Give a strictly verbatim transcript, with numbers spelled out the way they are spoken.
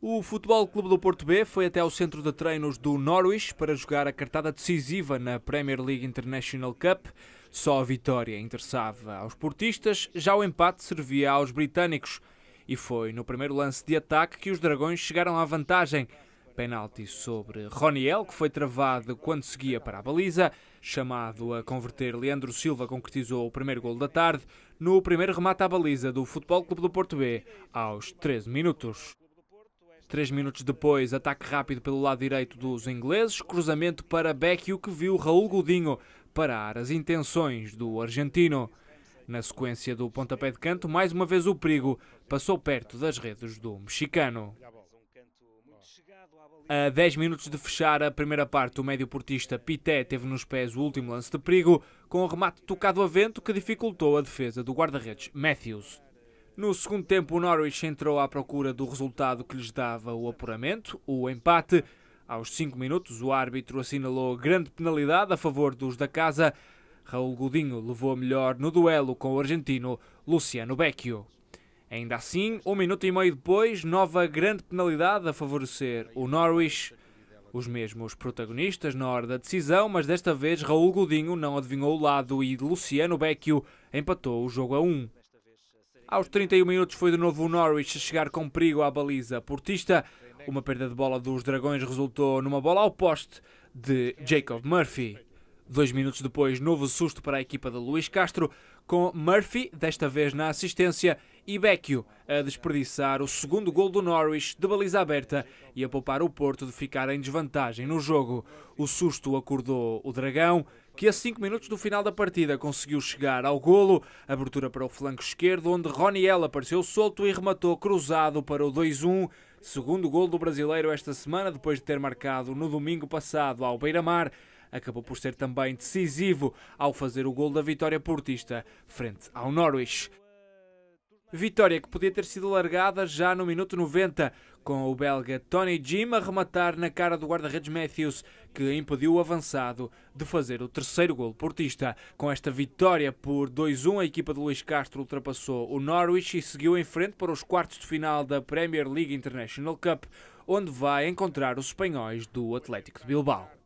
O Futebol Clube do Porto B foi até ao centro de treinos do Norwich para jogar a cartada decisiva na Premier League International Cup. Só a vitória interessava aos portistas, já o empate servia aos britânicos. E foi no primeiro lance de ataque que os dragões chegaram à vantagem. Penalti sobre Roniel, que foi travado quando seguia para a baliza. Chamado a converter, Leandro Silva concretizou o primeiro golo da tarde no primeiro remate à baliza do Futebol Clube do Porto B, aos treze minutos. Três minutos depois, ataque rápido pelo lado direito dos ingleses, cruzamento para Becchio, que viu Raul Godinho parar as intenções do argentino. Na sequência do pontapé de canto, mais uma vez o perigo passou perto das redes do mexicano. A dez minutos de fechar a primeira parte, o médio portista Pité teve nos pés o último lance de perigo, com o remate tocado a vento que dificultou a defesa do guarda-redes Matthews. No segundo tempo, o Norwich entrou à procura do resultado que lhes dava o apuramento, o empate. Aos cinco minutos, o árbitro assinalou grande penalidade a favor dos da casa. Raul Godinho levou a melhor no duelo com o argentino Luciano Becchio. Ainda assim, um minuto e meio depois, nova grande penalidade a favorecer o Norwich. Os mesmos protagonistas na hora da decisão, mas desta vez Raul Godinho não adivinhou o lado e Luciano Becchio empatou o jogo a um. Aos trinta e um minutos foi de novo o Norwich a chegar com perigo à baliza portista. Uma perda de bola dos dragões resultou numa bola ao poste de Jacob Murphy. Dois minutos depois, novo susto para a equipa de Luís Castro, com Murphy, desta vez na assistência, e Becchio a desperdiçar o segundo gol do Norwich de baliza aberta e a poupar o Porto de ficar em desvantagem no jogo. O susto acordou o dragão, que a cinco minutos do final da partida conseguiu chegar ao golo. Abertura para o flanco esquerdo, onde Roniel apareceu solto e rematou cruzado para o dois a um. Segundo golo do brasileiro esta semana, depois de ter marcado no domingo passado ao Beira-Mar. Acabou por ser também decisivo ao fazer o gol da vitória portista frente ao Norwich. Vitória que podia ter sido largada já no minuto noventa, com o belga Tony Jim a rematar na cara do guarda-redes Matthews, que impediu o avançado de fazer o terceiro gol portista. Com esta vitória por dois a um, a equipa de Luís Castro ultrapassou o Norwich e seguiu em frente para os quartos de final da Premier League International Cup, onde vai encontrar os espanhóis do Athletic de Bilbao.